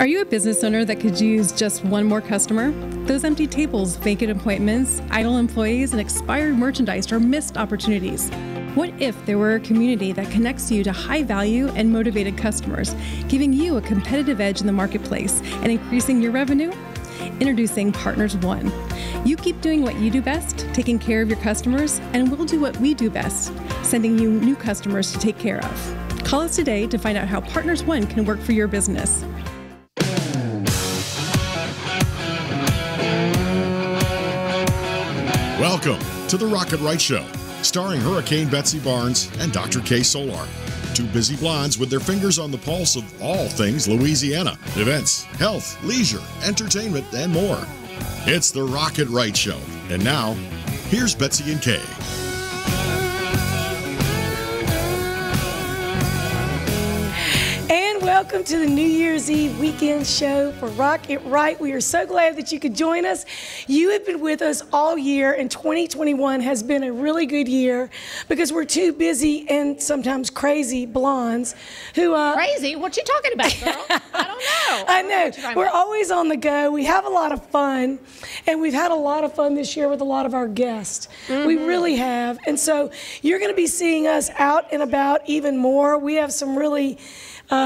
Are you a business owner that could use just one more customer? Those empty tables, vacant appointments, idle employees, and expired merchandise are missed opportunities. What if there were a community that connects you to high-value and motivated customers, giving you a competitive edge in the marketplace and increasing your revenue? Introducing Partners One. You keep doing what you do best, taking care of your customers, and we'll do what we do best, sending you new customers to take care of. Call us today to find out how Partners One can work for your business. Welcome to The Rock It Right Show, starring Hurricane Betsy Barnes and Dr. Kay Solar, two busy blondes with their fingers on the pulse of all things Louisiana, events, health, leisure, entertainment, and more. It's The Rock It Right Show. And now, here's Betsy and Kay. Welcome to the New Year's Eve weekend show for Rock It Right. We are so glad that you could join us. You have been with us all year, and 2021 has been a really good year because we're two busy and sometimes crazy blondes who crazy? What you talking about, girl? I don't know. I know. We're always on the go. We have a lot of fun, and we've had a lot of fun this year with a lot of our guests. Mm-hmm. We really have. And so you're going to be seeing us out and about even more. We have some really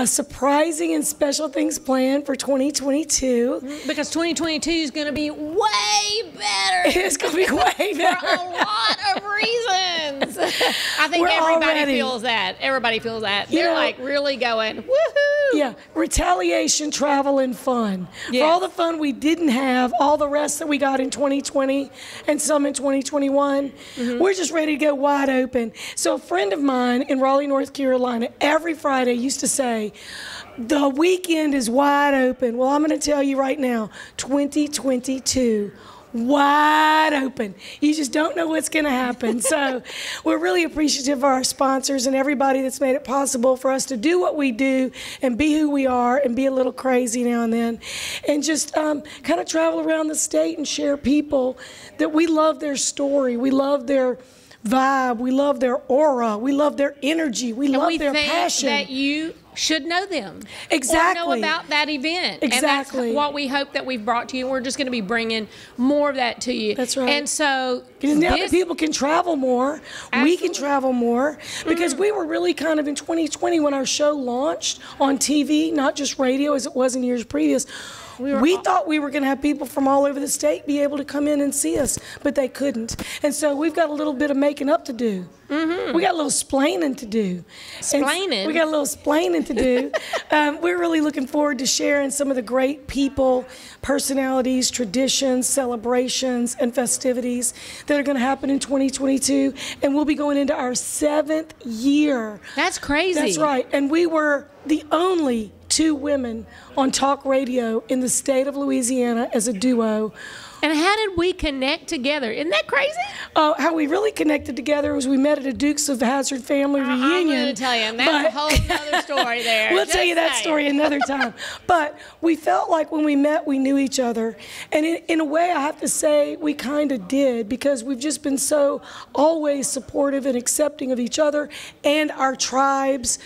surprising and special things planned for 2022. Because 2022 is going to be way better. It's going to be way better. For a lot of reasons. I think everybody feels that. They're like really going, woohoo. Yeah, retaliation, travel, and fun. Yes. For all the fun we didn't have, all the rest that we got in 2020 and some in 2021, mm-hmm. We're just ready to go wide open. So a friend of mine in Raleigh, North Carolina, every Friday used to say, the weekend is wide open. Well, I'm going to tell you right now, 2022, wide open. You just don't know what's going to happen. So we're really appreciative of our sponsors and everybody that's made it possible for us to do what we do and be who we are and be a little crazy now and then and just kind of travel around the state and share people that we love their story. We love their vibe. We love their aura. We love their energy. We love their passion. That you should know them. Exactly. Or know about that event. Exactly. And that's what we hope that we've brought to you. We're just going to be bringing more of that to you. That's right. And so now that people can travel more, absolutely. We can travel more because we were really kind of in 2020 when our show launched on TV, not just radio as it was in years previous. We thought we were going to have people from all over the state be able to come in and see us, but they couldn't. And so we've got a little bit of making up to do. Mm-hmm. We got a little splaining to do. Splaining? We got a little splaining to do. We're really looking forward to sharing some of the great people, personalities, traditions, celebrations, and festivities that are going to happen in 2022. And we'll be going into our 7th year. That's crazy. That's right. And we were the only two women on talk radio in the state of Louisiana as a duo. And how did we connect together? Isn't that crazy? How we really connected together was we met at a Dukes of Hazzard family reunion. I'm going to tell you, and that's a whole other story there. We'll tell you that story another time. But we felt like when we met, we knew each other. And in a way, I have to say, we kind of did because we've just been so always supportive and accepting of each other and our tribes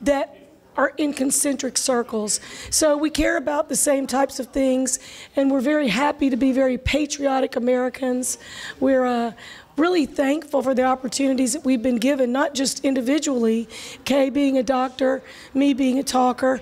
that are in concentric circles. So we care about the same types of things, and we're very happy to be very patriotic Americans. We're really thankful for the opportunities that we've been given, not just individually, Kay being a doctor, me being a talker.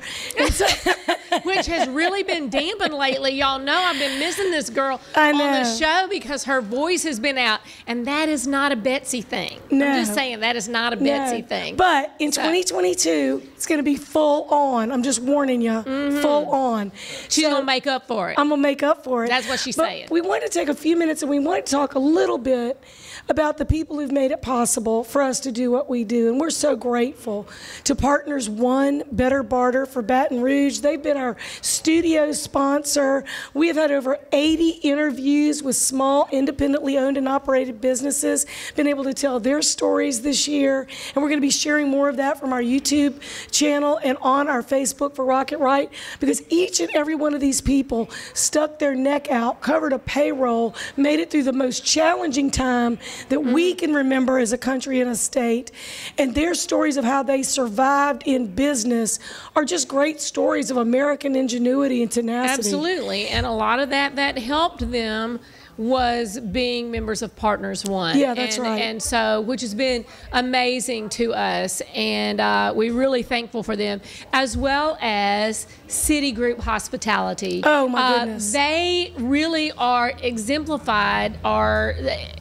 Which has really been dampened lately. Y'all know I've been missing this girl on the show because her voice has been out, and that is not a Betsy thing. No. I'm just saying that is not a Betsy thing. But in 2022, it's going to be full on. I'm just warning you, full on. She's going to make up for it. I'm going to make up for it. That's what she's saying. We wanted to take a few minutes, and we wanted to talk a little bit about the people who've made it possible for us to do what we do. And we're so grateful to Partners One, Better Barter for Baton Rouge. They've been our studio sponsor. We have had over 80 interviews with small, independently owned and operated businesses, been able to tell their stories this year. And we're going to be sharing more of that from our YouTube channel and on our Facebook for Rock It Right, because each and every one of these people stuck their neck out, covered a payroll, made it through the most challenging time that we can remember as a country and a state. And their stories of how they survived in business are just great stories of American ingenuity and tenacity. Absolutely. And a lot of that helped them was being members of Partners One. Yeah, that's right. And so, which has been amazing to us. And we're really thankful for them, as well as Citi Group Hospitality. Oh, my goodness. They really are exemplified, are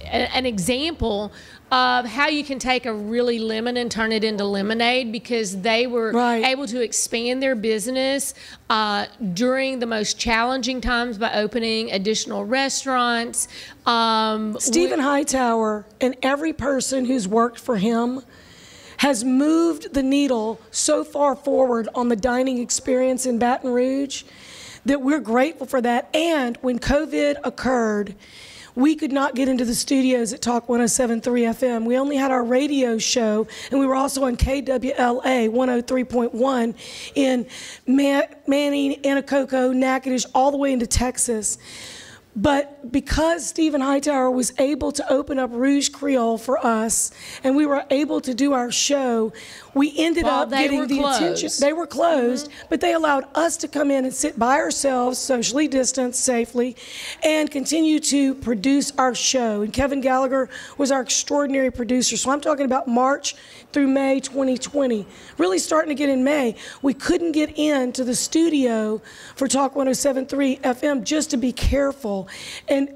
an example of how you can take a really lemon and turn it into lemonade, because they were able to expand their business during the most challenging times by opening additional restaurants. Stephen Hightower and every person who's worked for him has moved the needle so far forward on the dining experience in Baton Rouge that we're grateful for that. And when COVID occurred, we could not get into the studios at Talk 107.3 FM. We only had our radio show, and we were also on KWLA 103.1 in Manning, Anacoco, Natchitoches, all the way into Texas. But because Stephen Hightower was able to open up Rouj Creole for us, and we were able to do our show, we ended up getting the attention. They were closed, but they allowed us to come in and sit by ourselves, socially distanced, safely, and continue to produce our show. And Kevin Gallagher was our extraordinary producer. So I'm talking about March through May 2020, really starting to get in May. We couldn't get into the studio for Talk 107.3 FM just to be careful. And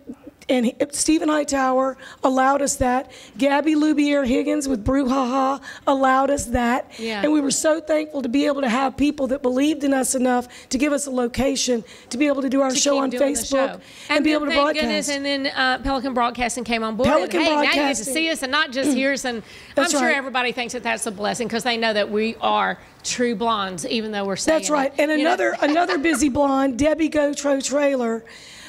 Stephen Hightower allowed us that. Gabby Lubier Higgins with Brouhaha allowed us that. Yeah. And we were so thankful to be able to have people that believed in us enough to give us a location to be able to do our show on Facebook and be able to broadcast. Goodness, and then Pelican Broadcasting came on board. Pelican Broadcasting. Now you get to see us and not just hear us. And I'm sure everybody thinks that that's a blessing, because they know that we are true blondes, even though we're saying And another busy blonde, Debbie Gotro Trailer,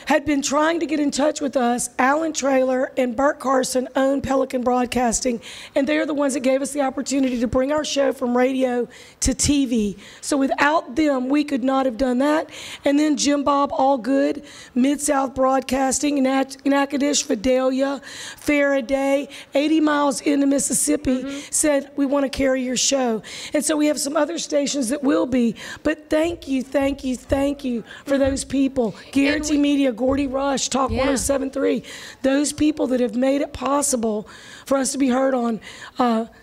had been trying to get in touch with us. Alan Traylor and Bert Carson own Pelican Broadcasting, and they're the ones that gave us the opportunity to bring our show from radio to TV. So without them, we could not have done that. And then Jim Bob Allgood, Mid-South Broadcasting, Natchitoches, Fidelia, Faraday, 80 miles into Mississippi, said, we want to carry your show. And so we have some other stations that will be, but thank you for those people. Guarantee Media, Gordy Rush, Talk 107.3, those people that have made it possible for us to be heard on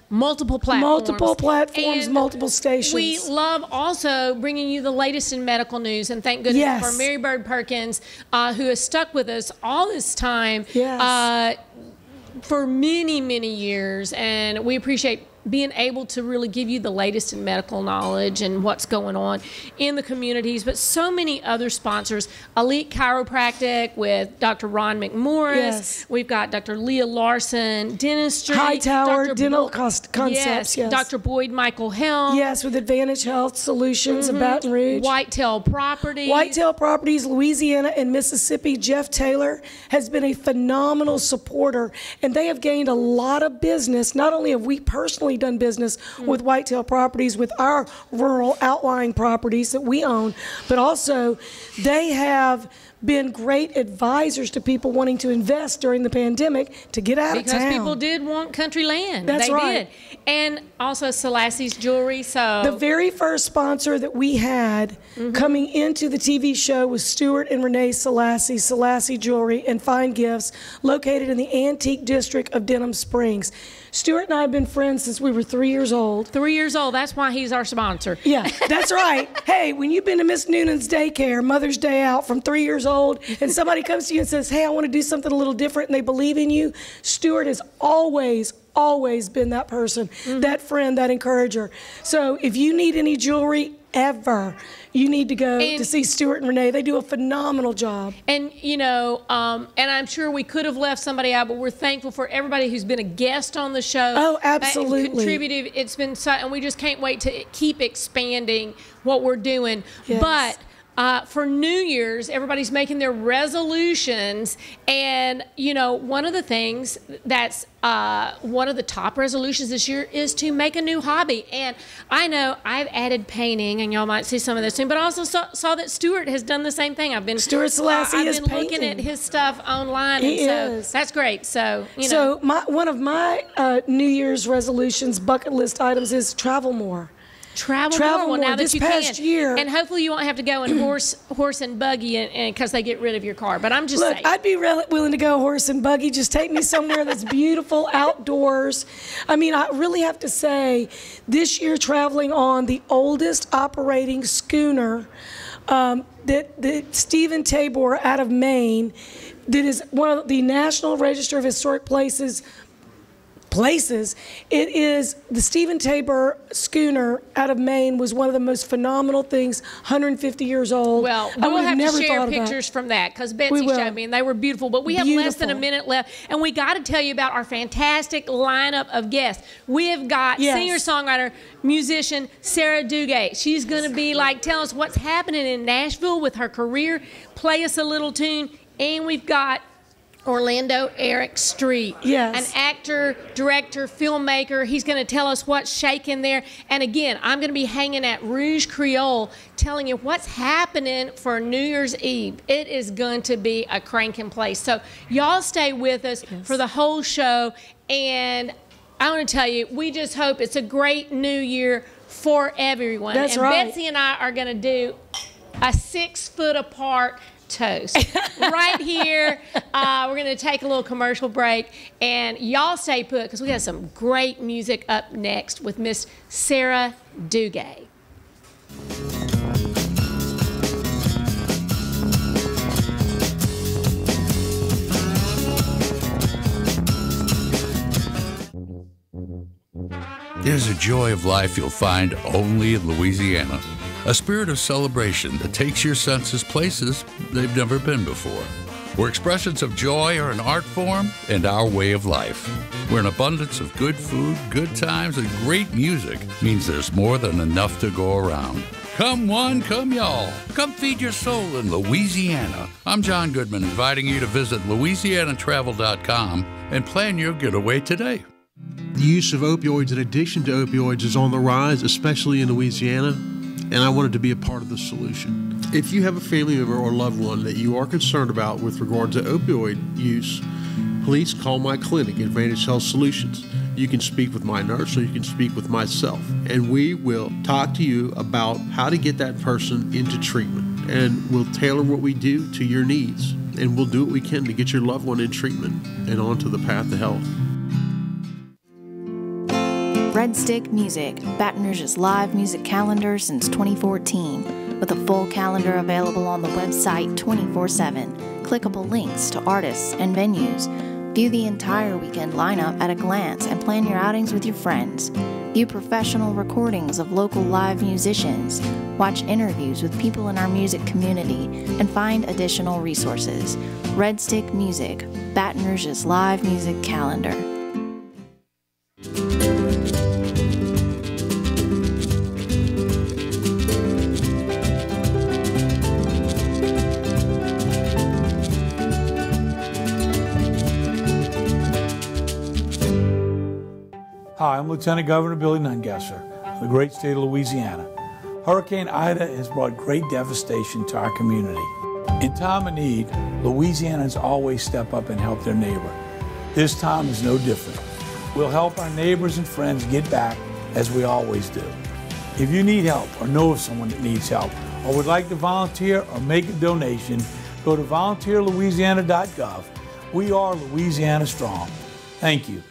multiple platforms, and multiple stations. We love also bringing you the latest in medical news, and thank goodness for Mary Bird Perkins, who has stuck with us all this time for many, many years, and we appreciate being able to really give you the latest in medical knowledge and what's going on in the communities, but so many other sponsors. Elite Chiropractic with Dr. Ron McMorris. We've got Dr. Leah Larson, Dentistry. Hightower Dental Concepts. Dr. Boyd Michael Helm. With Advantage Health Solutions in Baton Rouge. Whitetail Properties. Whitetail Properties, Louisiana and Mississippi. Jeff Taylor has been a phenomenal supporter, and they have gained a lot of business. Not only have we personally done business with Whitetail Properties, with our rural outlying properties that we own, but also they have been great advisors to people wanting to invest during the pandemic to get out of town. Because people did want country land. They did. And also Salassi's Jewelry. So the very first sponsor that we had coming into the TV show was Stuart and Renee Salassi, Salassi Jewelry and Fine Gifts, located in the Antique District of Denham Springs. Stuart and I have been friends since we were 3 years old. 3 years old. That's why he's our sponsor. Yeah, that's right. Hey, when you've been to Miss Noonan's daycare, Mother's Day out, from 3 years old, and somebody comes to you and says, hey, I want to do something a little different, and they believe in you, Stuart has always been that person, that friend, that encourager. So if you need any jewelry ever, you need to go to see Stuart and Renee. They do a phenomenal job. And, you know, and I'm sure we could have left somebody out, but we're thankful for everybody who's been a guest on the show. Oh, absolutely. Contributed. It's been so, and we just can't wait to keep expanding what we're doing. But for New Year's, everybody's making their resolutions, and you know, one of the things that's one of the top resolutions this year is to make a new hobby. And I know I've added painting, and y'all might see some of this soon, but I also saw that Stuart has done the same thing. I've been Stuart Salassi is looking at his stuff online, and so that's great. So you know, so one of my New Year's resolutions, bucket list items, is travel more. Travel more now that you can. And hopefully you won't have to go in horse and buggy, and because they get rid of your car. But I'm just saying. I'd be willing to go horse and buggy. Just take me somewhere that's beautiful, outdoors. I mean, I really have to say, this year traveling on the oldest operating schooner that Stephen Taber out of Maine, that is one of the National Register of Historic Places. It is the Stephen Taber schooner out of Maine was one of the most phenomenal things. 150 years old. Well, we'll have to share pictures from that, because Betsy showed me, and they were beautiful. But we have less than a minute left, and we got to tell you about our fantastic lineup of guests. We have got singer-songwriter, musician Sara Douga. She's going to be like, tell us what's happening in Nashville with her career. Play us a little tune, and we've got Orlando Eric Street, an actor, director, filmmaker. He's going to tell us what's shaking there. And again, I'm going to be hanging at Rouj Creole, telling you what's happening for New Year's Eve. It is going to be a cranking place. So y'all stay with us for the whole show. And I want to tell you, we just hope it's a great new year for everyone. That's right. Betsy and I are going to do a 6 foot apart toast right here. We're going to take a little commercial break, and y'all stay put, because we got some great music up next with Miss Sara Douga. There's a joy of life you'll find only in Louisiana. A spirit of celebration that takes your senses places they've never been before. We're expressions of joy are an art form and our way of life. Where an abundance of good food, good times, and great music means there's more than enough to go around. Come one, come y'all. Come feed your soul in Louisiana. I'm John Goodman, inviting you to visit LouisianaTravel.com and plan your getaway today. The use of opioids and addiction to opioids is on the rise, especially in Louisiana. And I wanted to be a part of the solution. If you have a family member or loved one that you are concerned about with regard to opioid use, please call my clinic, Advantage Health Solutions. You can speak with my nurse, or you can speak with myself, and we will talk to you about how to get that person into treatment. And we'll tailor what we do to your needs, and we'll do what we can to get your loved one in treatment and onto the path to health. Red Stick Music, Baton Rouge's live music calendar since 2014, with a full calendar available on the website 24/7, clickable links to artists and venues. View the entire weekend lineup at a glance and plan your outings with your friends. View professional recordings of local live musicians, watch interviews with people in our music community, and find additional resources. Red Stick Music, Baton Rouge's live music calendar. Hi, I'm Lieutenant Governor Billy Nungesser of the great state of Louisiana. Hurricane Ida has brought great devastation to our community. In time of need, Louisianans always step up and help their neighbor. This time is no different. We'll help our neighbors and friends get back, as we always do. If you need help, or know of someone that needs help, or would like to volunteer or make a donation, go to volunteerlouisiana.gov. We are Louisiana Strong. Thank you.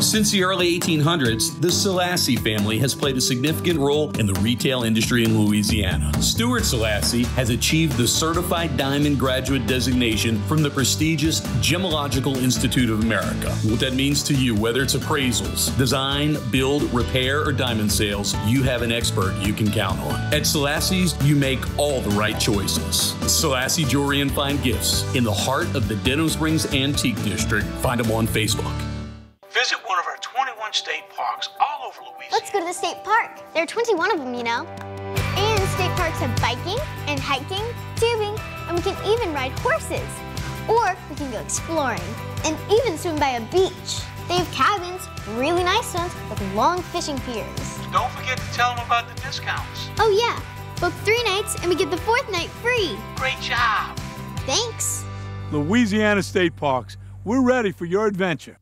Since the early 1800s, the Salassi family has played a significant role in the retail industry in Louisiana. Stuart Salassi has achieved the Certified Diamond Graduate designation from the prestigious Gemological Institute of America. What that means to you, whether it's appraisals, design, build, repair, or diamond sales, you have an expert you can count on. At Salassi's, you make all the right choices. Salassi Jewelry and Fine Gifts, in the heart of the Denham Springs Antique District. Find them on Facebook. Visit one of our 21 state parks all over Louisiana. Let's go to the state park. There are 21 of them, you know. And state parks have biking and hiking, tubing, and we can even ride horses. Or we can go exploring and even swim by a beach. They have cabins, really nice ones, with long fishing piers. Don't forget to tell them about the discounts. Oh yeah, book 3 nights and we get the 4th night free. Great job. Thanks. Louisiana State Parks, we're ready for your adventure.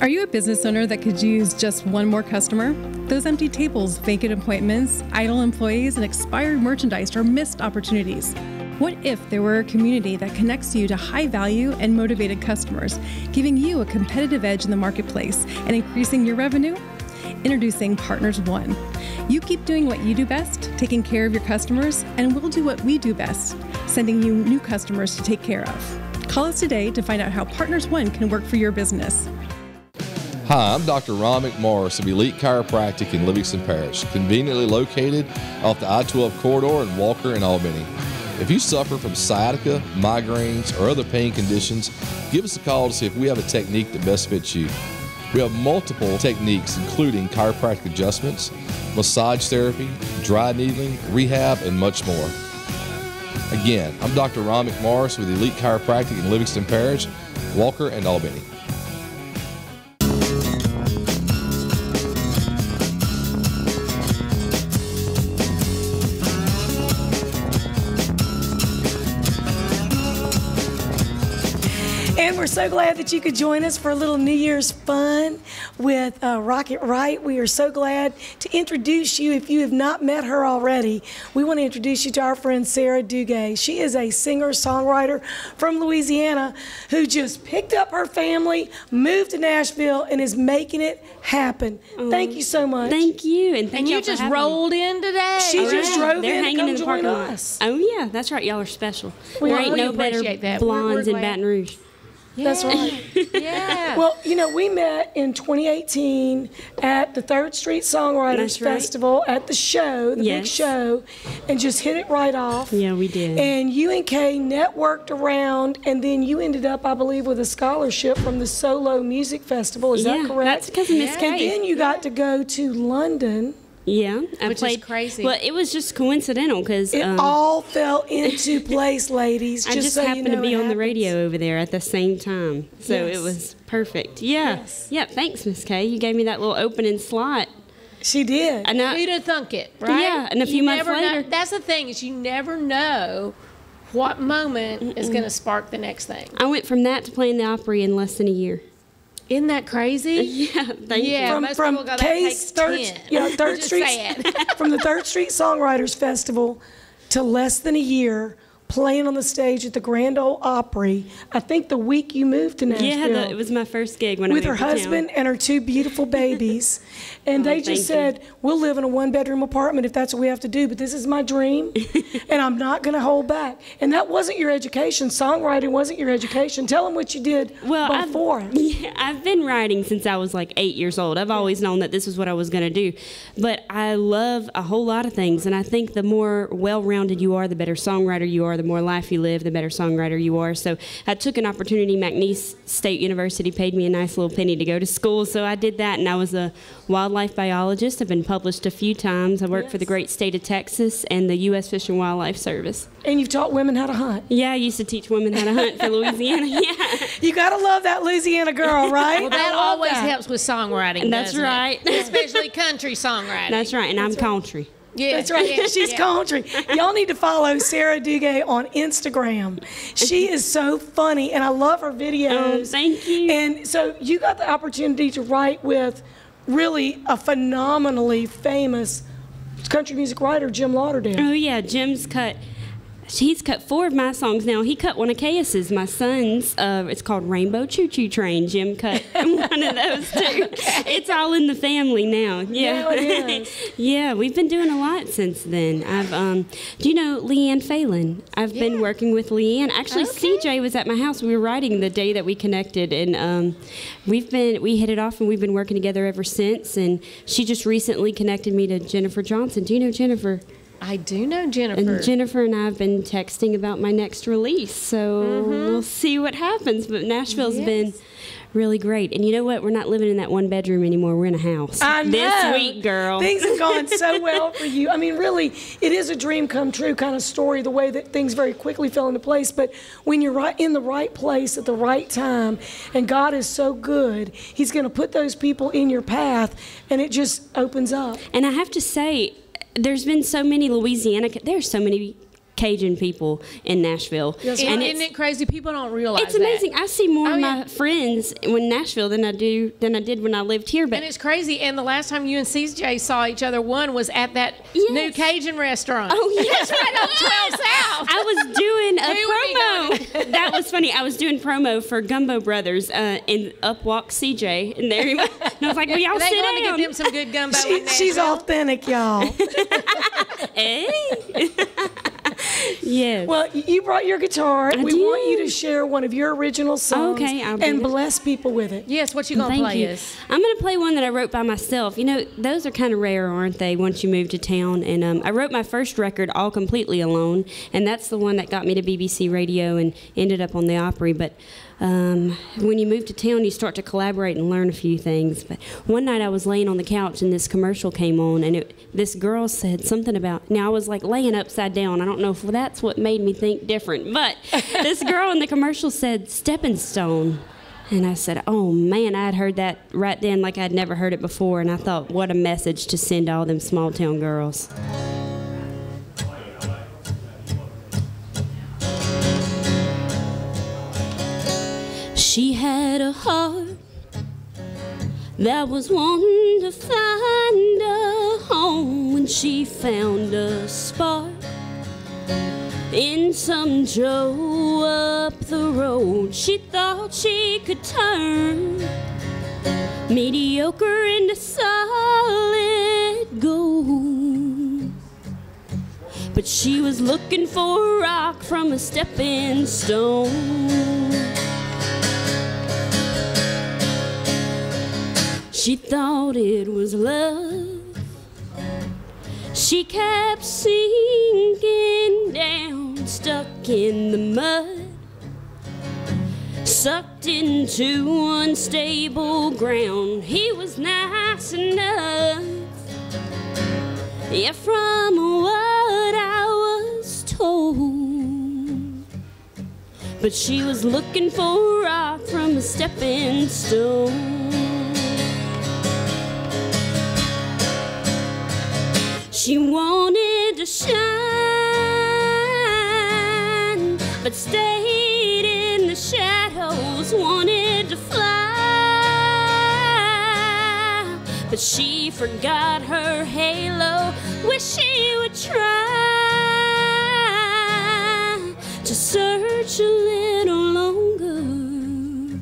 Are you a business owner that could use just one more customer? Those empty tables, vacant appointments, idle employees, and expired merchandise are missed opportunities. What if there were a community that connects you to high-value and motivated customers, giving you a competitive edge in the marketplace and increasing your revenue? Introducing Partners One. You keep doing what you do best, taking care of your customers, and we'll do what we do best, sending you new customers to take care of. Call us today to find out how Partners One can work for your business. Hi, I'm Dr. Ron McMorris of Elite Chiropractic in Livingston Parish, conveniently located off the I-12 corridor in Walker and Albany. If you suffer from sciatica, migraines, or other pain conditions, give us a call to see if we have a technique that best fits you. We have multiple techniques, including chiropractic adjustments, massage therapy, dry needling, rehab, and much more. Again, I'm Dr. Ron McMorris with Elite Chiropractic in Livingston Parish, Walker, and Albany. We're so glad that you could join us for a little New Year's fun with Rock It Right. We are so glad to introduce you. If you have not met her already, we want to introduce you to our friend Sara Douga. She is a singer-songwriter from Louisiana who just picked up her family, moved to Nashville, and is making it happen. Thank you so much. Thank you. And thank you. You just rolled in today. She just drove in to come join us. Oh, yeah. That's right. Y'all are special. There ain't no better blondes in Baton Rouge. Yeah. That's right. Yeah. Well, you know, we met in 2018 at the Third Street Songwriters Festival at the show, the big show, and just hit it right off. Yeah, we did. And you and Kay networked around, and then you ended up, I believe, with a scholarship from the Solo Music Festival. Is that correct? That's because of Miss Kay. And then you got to go to London. Yeah, which is crazy. Well, it was just coincidental because it all fell into place, ladies. I just so happened to be on the radio over there at the same time, so it was perfect. Yeah, yeah. Thanks, Miss Kay. You gave me that little opening slot. She did. And who'd have thunk it, right? Yeah, and a few months later. That's the thing is you never know what moment is going to spark the next thing. I went from that to playing the Opry in less than a year. Isn't that crazy? Yeah, thank you. From Kay's Third Street, from the Third Street Songwriters Festival to less than a year playing on the stage at the Grand Ole Opry. I think the week you moved to Nashville. Yeah, it was my first gig when I moved to town. With her husband and her 2 beautiful babies, and they just said, "We'll live in a 1-bedroom apartment if that's what we have to do. But this is my dream, and I'm not going to hold back." And that wasn't your education. Songwriting wasn't your education. Tell them what you did before. I've been writing since I was like 8 years old. I've always known that this is what I was going to do. But I love a whole lot of things, and I think the more well-rounded you are, the better songwriter you are. The more life you live, the better songwriter you are. So I took an opportunity. McNeese State University paid me a nice little penny to go to school, so I did that, and I was a wildlife biologist. I've been published a few times. I worked for the great state of Texas and the U.S. Fish and Wildlife Service. And you've taught women how to hunt. Yeah, I used to teach women how to hunt for Louisiana. Yeah. You got to love that Louisiana girl, right? Well, that always helps with songwriting, and that's right. Especially country songwriting. That's right, and I'm country. Yeah, that's right. Yeah, she's country. Y'all need to follow Sara Douga on Instagram. She is so funny, and I love her videos. Thank you. And so you got the opportunity to write with really a phenomenally famous country music writer, Jim Lauderdale. Oh, yeah. Jim's cut. He's cut 4 of my songs now. He cut one of Caius's, my son's. It's called Rainbow Choo Choo Train. Jim cut one of those too. It's all in the family now. Yeah, now it is. Yeah. We've been doing a lot since then. I've, do you know Leanne Phelan? I've been working with Leanne. Actually, CJ was at my house. We were writing the day that we connected, and we hit it off, and we've been working together ever since. And she just recently connected me to Jennifer Johnson. Do you know Jennifer? I do know Jennifer. And Jennifer and I have been texting about my next release, so we'll see what happens. But Nashville's been really great. And you know what? We're not living in that one bedroom anymore. We're in a house. I know. This week, girl. Things have gone so well for you. I mean, really, it is a dream come true kind of story, the way that things very quickly fell into place. But when you're right in the right place at the right time, and God is so good, he's going to put those people in your path, and it just opens up. And I have to say, there's been so many there's so many Cajun people in Nashville. Yes, and right. Isn't it crazy? People don't realize it's amazing. That. I see more of my friends in Nashville than I did when I lived here. But and it's crazy. And the last time you and CJ saw each other, one was at that new Cajun restaurant. Oh yes, right on 12 South. I was doing a promo. That was funny. I was doing promo for Gumbo Brothers, and up walked CJ, and there he was. And I was like, "Well, y'all sit down." They want to give them some good gumbo. She's authentic, y'all. Hey. Yes. Well, you brought your guitar. We want you to share one of your original songs and bless people with it. Yes, what you going to play is? I'm going to play one that I wrote by myself. You know, those are kind of rare, aren't they, once you move to town? And I wrote my first record all completely alone, and that's the one that got me to BBC Radio and ended up on the Opry. But when you move to town, you start to collaborate and learn a few things. But one night I was laying on the couch and this commercial came on, and this girl said something about, now I was like laying upside down. I don't know if that's what made me think different, but this girl in the commercial said, "Stepping Stone." And I said, oh man, I had heard that right then like I'd never heard it before. And I thought, what a message to send all them small town girls. She had a heart that was wanting to find a home when she found a spark in some Joe up the road. She thought she could turn mediocre into solid gold, but she was looking for a rock from a stepping stone. She thought it was love. She kept sinking down, stuck in the mud, sucked into unstable ground. He was nice enough. Yeah, from what I was told. But she was looking for a rock from a stepping stone. She wanted to shine, but stayed in the shadows. Wanted to fly, but she forgot her halo. Wish she would try to search a little longer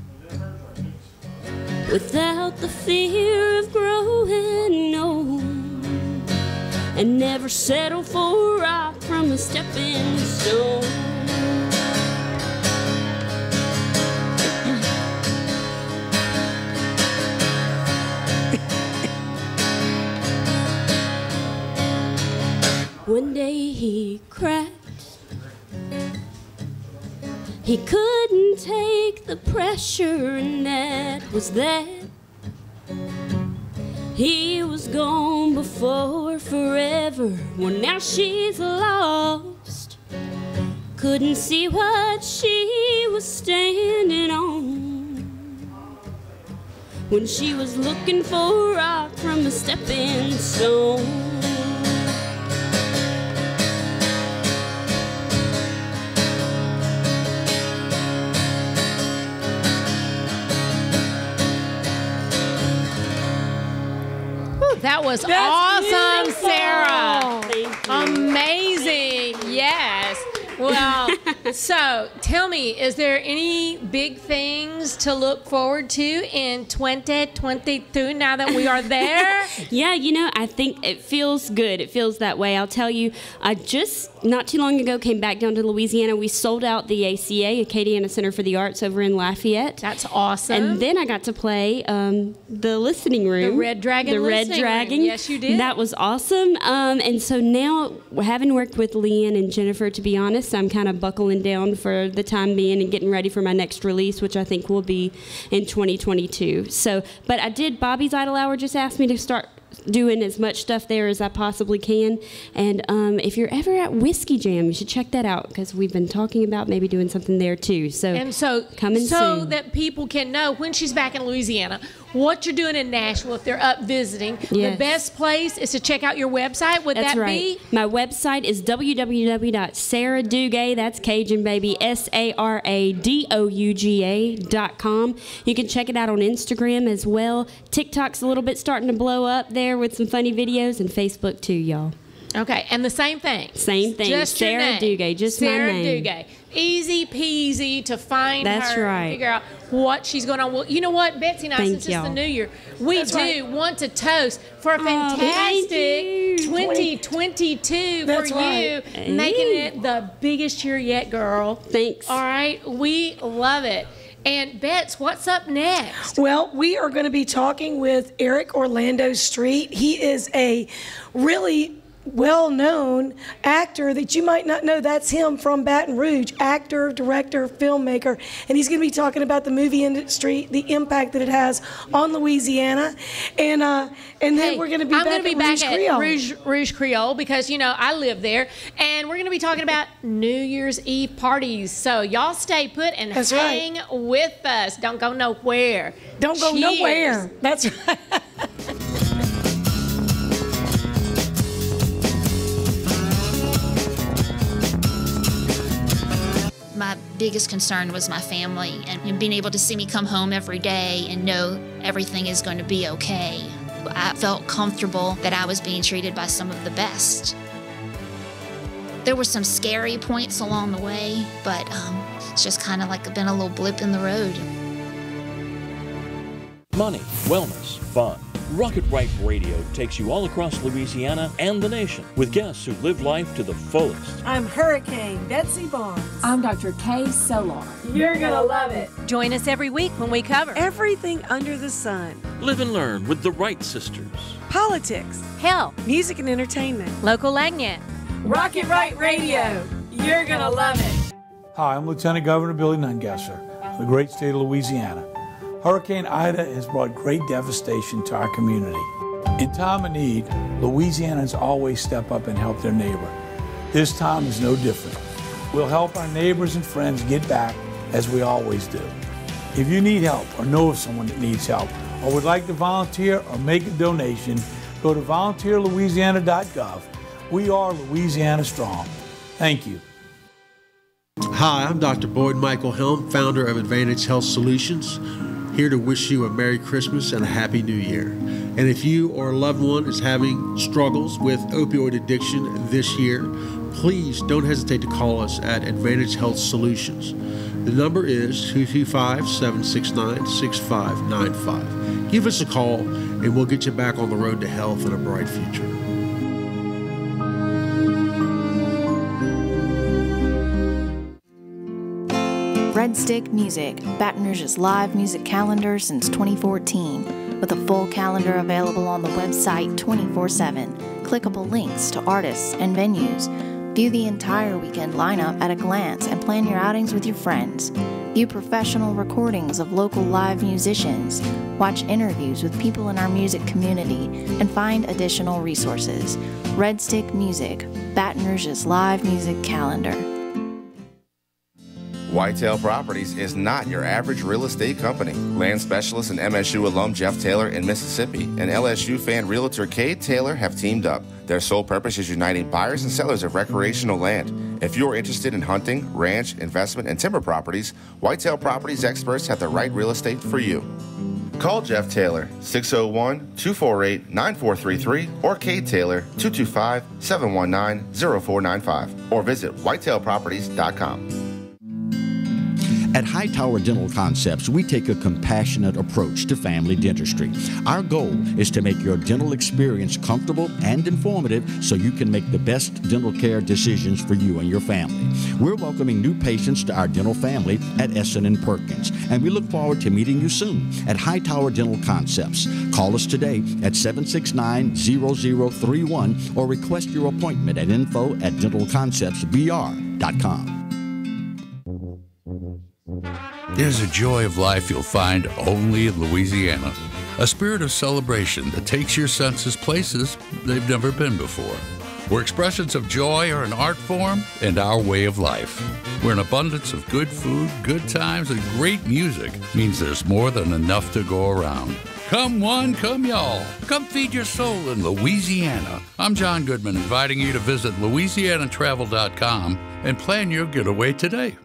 without the fear of growing old. And never settle for a rock from a stepping stone. One day he cracked. He couldn't take the pressure, and that was that. He was gone before forever. Well, now she's lost. Couldn't see what she was standing on when she was looking for a rock from a stepping stone. That was awesome, Sarah. Thank you. Amazing. Yes. Well, so tell me, is there any big things to look forward to in 2022 now that we are there? Yeah, you know, I think it feels good. It feels that way. I'll tell you, I just not too long ago came back down to Louisiana. We sold out the ACA, Acadiana Center for the Arts, over in Lafayette. That's awesome. And then I got to play the listening room. The Red Dragon Red Dragon. Yes, you did. That was awesome. And so now, having worked with Leanne and Jennifer, to be honest, I'm kind of buckling and down for the time being and getting ready for my next release, which I think will be in 2022. So, but I did, Bobby's Idle Hour just asked me to start doing as much stuff there as I possibly can. And if you're ever at Whiskey Jam, you should check that out, because we've been talking about maybe doing something there too. So, and so coming so soon, that people can know when she's back in Louisiana what you're doing in Nashville if they're up visiting. Yes. The best place is to check out your website. Would that's that right. be? My website is www.saradouga, that's Cajun baby, saradouga.com. You can check it out on Instagram as well. TikTok's a little bit starting to blow up there with some funny videos, and Facebook too, y'all. Okay, and the same thing. Same thing. Just Sara Douga, just Sara my name. Sara Douga. Easy peasy to find that's her right. and figure out what she's going on. Well, you know what, Betsy and I, since it's the new year, we that's do right. want to toast for a fantastic 2022 that's for right. you, hey. Making it the biggest year yet, girl. Thanks. All right, we love it. And Bets, what's up next? Well, we are going to be talking with Eric Orlando Street. He is a really well-known actor that you might not know. That's him from Baton Rouge, actor, director, filmmaker. And he's going to be talking about the movie industry, the impact that it has on Louisiana. And then hey, we're going to be I'm back, gonna be at, back Rouj Creole. At Rouj Creole because, you know, I live there. And we're going to be talking about New Year's Eve parties. So y'all stay put and that's hang right. with us. Don't go nowhere. Don't go Cheers. Nowhere. That's right. My biggest concern was my family and being able to see me come home every day and know everything is going to be okay. I felt comfortable that I was being treated by some of the best. There were some scary points along the way, but it's just kind of like been a little blip in the road. Money, wellness, fun. Rock It Right Radio takes you all across Louisiana and the nation with guests who live life to the fullest. I'm Hurricane Betsy Barnes. I'm Dr. Kay Solar. You're gonna love it. Join us every week when we cover everything under the sun. Live and learn with the Wright sisters. Politics, health, music and entertainment, local Lagnet. Rock It Right Radio. You're gonna love it. Hi, I'm Lieutenant Governor Billy Nungesser of the great state of Louisiana. Hurricane Ida has brought great devastation to our community. In time of need, Louisianans always step up and help their neighbor. This time is no different. We'll help our neighbors and friends get back as we always do. If you need help or know of someone that needs help or would like to volunteer or make a donation, go to volunteerlouisiana.gov. We are Louisiana Strong. Thank you. Hi, I'm Dr. Boyd Michael Helm, founder of Advantage Health Solutions, here to wish you a Merry Christmas and a Happy New Year. And if you or a loved one is having struggles with opioid addiction this year, please don't hesitate to call us at Advantage Health Solutions. The number is 225-769-6595. Give us a call and we'll get you back on the road to health and a bright future. Red Stick Music, Baton Rouge's live music calendar since 2014, with a full calendar available on the website 24/7, clickable links to artists and venues. View the entire weekend lineup at a glance and plan your outings with your friends. View professional recordings of local live musicians, watch interviews with people in our music community, and find additional resources. Red Stick Music, Baton Rouge's live music calendar. Whitetail Properties is not your average real estate company. Land specialist and MSU alum Jeff Taylor in Mississippi and LSU fan realtor Kay Taylor have teamed up. Their sole purpose is uniting buyers and sellers of recreational land. If you are interested in hunting, ranch, investment, and timber properties, Whitetail Properties experts have the right real estate for you. Call Jeff Taylor, 601-248-9433, or Kay Taylor, 225-719-0495, or visit whitetailproperties.com. At Hightower Dental Concepts, we take a compassionate approach to family dentistry. Our goal is to make your dental experience comfortable and informative so you can make the best dental care decisions for you and your family. We're welcoming new patients to our dental family at Essen and Perkins, and we look forward to meeting you soon at Hightower Dental Concepts. Call us today at 769-0031 or request your appointment at info@dentalconceptsbr.com. There's a joy of life you'll find only in Louisiana, a spirit of celebration that takes your senses places they've never been before, where expressions of joy are an art form and our way of life, where an abundance of good food, good times, and great music means there's more than enough to go around. Come one, come y'all. Come feed your soul in Louisiana. I'm John Goodman, inviting you to visit LouisianaTravel.com and plan your getaway today.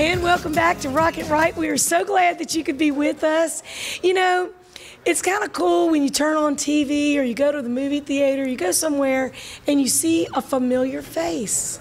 And welcome back to Rock It Right. We are so glad that you could be with us. You know, it's kind of cool when you turn on TV or you go to the movie theater, you go somewhere and you see a familiar face.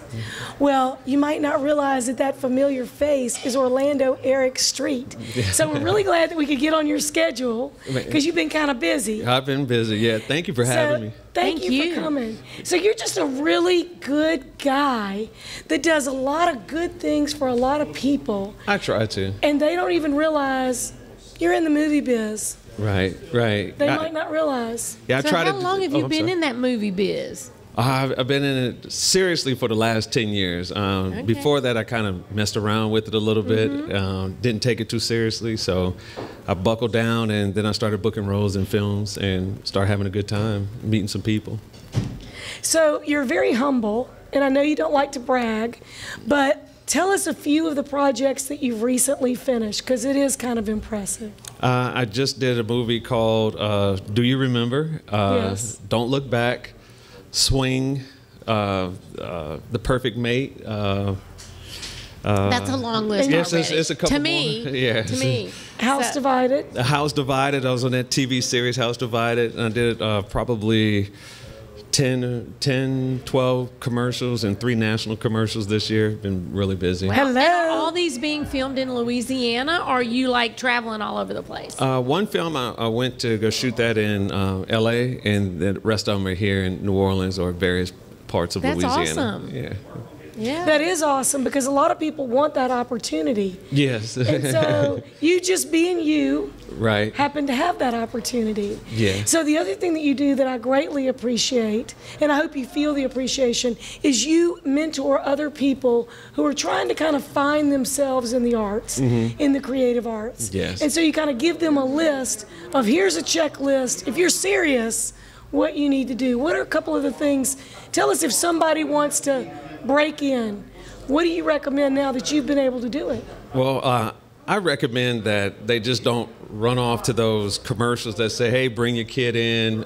Well, you might not realize that that familiar face is Orlando Eric Street. So we're really glad that we could get on your schedule because you've been kind of busy. I've been busy, yeah. Thank you for having me. Thank you for coming. So you're just a really good guy that does a lot of good things for a lot of people. I try to. And they don't even realize you're in the movie biz. Right, right. They might not realize. Yeah, I try to. How long have you been in that movie biz? I've been in it seriously for the last 10 years. Okay. Before that, I kind of messed around with it a little bit. Didn't take it too seriously, so I buckled down, and then I started booking roles in films and started having a good time, meeting some people. So you're very humble, and I know you don't like to brag, but tell us a few of the projects that you've recently finished, because it is kind of impressive. I just did a movie called Do You Remember? Yes. Don't Look Back, Swing, The Perfect Mate. That's a long list. Yes, it's a couple. To me, more. Yeah. To me, House Divided. House Divided. I was on that TV series House Divided, and I did probably 12 commercials and 3 national commercials this year. Been really busy. Wow. Hello. Are all these being filmed in Louisiana, or are you like traveling all over the place? One film I went to go shoot that in LA, and the rest of them are here in New Orleans or various parts of Louisiana. That's awesome. Yeah. Yeah. That is awesome because a lot of people want that opportunity. Yes. And so you just being you happen to have that opportunity. Yeah. So the other thing that you do that I greatly appreciate, and I hope you feel the appreciation, is you mentor other people who are trying to kind of find themselves in the arts, in the creative arts. Yes. And so you kind of give them a list of here's a checklist. If you're serious, what you need to do. What are a couple of the things? Tell us if somebody wants to break in. What do you recommend now that you've been able to do it? Well, I recommend that they just don't run off to those commercials that say, hey, bring your kid in,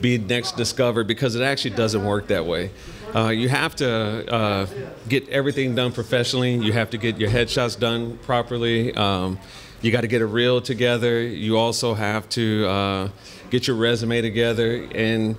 be next discovered, because it actually doesn't work that way. You have to get everything done professionally. You have to get your headshots done properly. You got to get a reel together. You also have to get your resume together and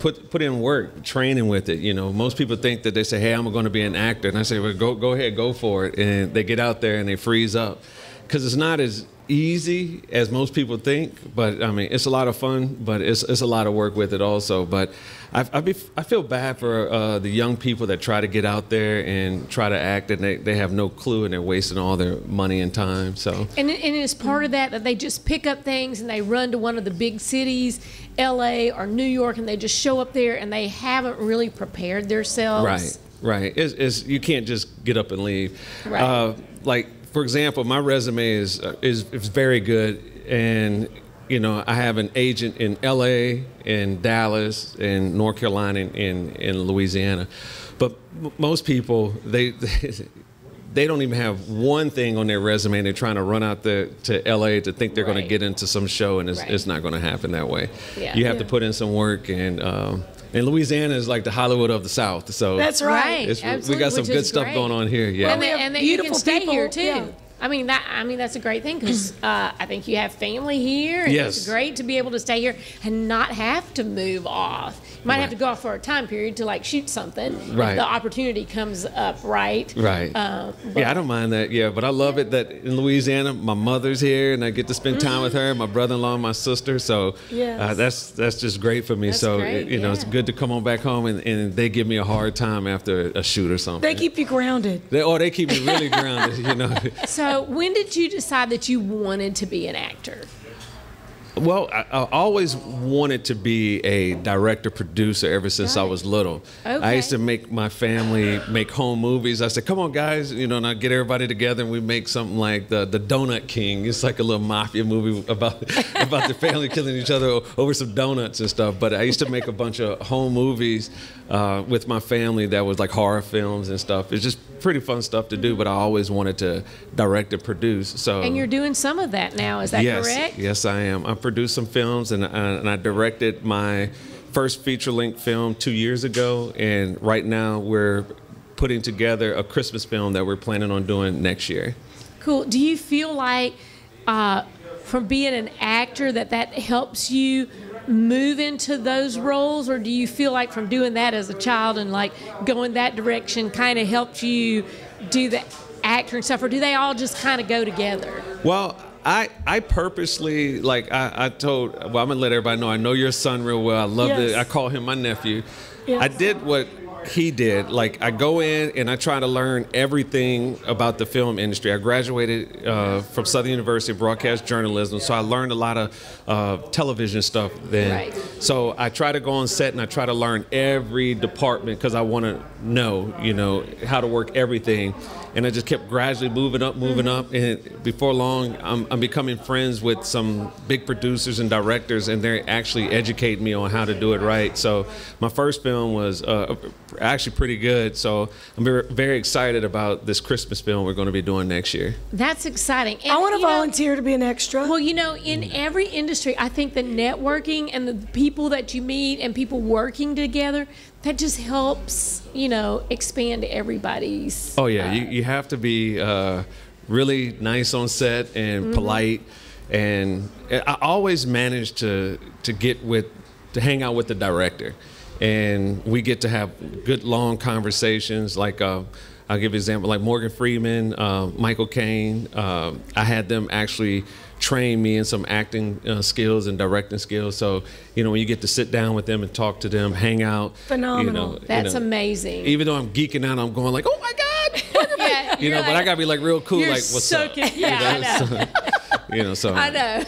put in work, training with it. You know, most people think that they say, hey, I'm going to be an actor. And I say, well, go ahead, go for it. And they get out there and they freeze up. Because it's not as easy as most people think. But, I mean, it's a lot of fun, but it's a lot of work with it also. But I feel bad for the young people that try to get out there and try to act, and they have no clue, and they're wasting all their money and time. So. And it's part of that they just pick up things and they run to one of the big cities, LA or New York, and they just show up there and they haven't really prepared themselves. Right, right. You can't just get up and leave. Right. Like, for example, my resume is very good, and you know, I have an agent in LA, in Dallas, in North Carolina, in Louisiana. But most people, they don't even have one thing on their resume, and they're trying to run out to LA to think they're going to get into some show, and it's not going to happen that way. Yeah. You have to put in some work, and Louisiana is like the Hollywood of the South. So that's right. We got some good stuff going on here. Yeah, and then you can stay here too. Yeah. I mean that's a great thing because I think you have family here, and it's great to be able to stay here and not have to move off. You might have to go off for a time period to like shoot something. Right. If the opportunity comes up, right? Right. Yeah, I don't mind that. Yeah, but I love it that in Louisiana, my mother's here, and I get to spend time with her, my brother-in-law, and my sister. So that's just great for me. That's great. You know, it's good to come on back home, and they give me a hard time after a shoot or something. They keep you grounded. They keep me really grounded. You know. So when did you decide that you wanted to be an actor? Well, I always wanted to be a director, producer ever since I was little. Okay. I used to make my family make home movies. I said, come on, guys, you know, and I'd get everybody together and we make something like the Donut King. It's like a little mafia movie about the family killing each other over some donuts and stuff. But I used to make a bunch of home movies with my family that was like horror films and stuff. It's just pretty fun stuff to do, but I always wanted to direct and produce. So, and you're doing some of that now, is that correct? Yes, I am. I produced some films, and I directed my first feature-length film 2 years ago, and right now we're putting together a Christmas film that we're planning on doing next year. Cool. Do you feel like from being an actor that helps you move into those roles, or do you feel like from doing that as a child and like going that direction kind of helped you do the actor and stuff, or do they all just kind of go together? Well, I purposely, like I told, well, I'm gonna let everybody know I know your son real well. I love it. I call him my nephew. I did what he did. Like, I go in and I try to learn everything about the film industry. I graduated from Southern University, broadcast journalism, so I learned a lot of television stuff then. So I try to go on set and I try to learn every department because I want to know, you know, how to work everything. And I just kept gradually moving up. And before long, I'm becoming friends with some big producers and directors, and they actually educate me on how to do it right. So my first film was actually pretty good. So I'm very excited about this Christmas film we're going to be doing next year. That's exciting. And I want to volunteer to be an extra. Well, you know, in every industry, I think the networking and the people that you meet and people working together, that just helps, you know, expand everybody's. Oh yeah, you have to be really nice on set and polite, and I always manage to hang out with the director, and we get to have good long conversations. Like I'll give you an example, like Morgan Freeman, Michael Caine. I had them actually train me in some acting skills and directing skills. So, you know, when you get to sit down with them and talk to them, hang out. Phenomenal. You know, that's amazing. Even though I'm geeking out, I'm going like, oh my God. You know, like, but I gotta be like real cool. Like, what's up? Yeah, you know, I know. So, you know, so. I know.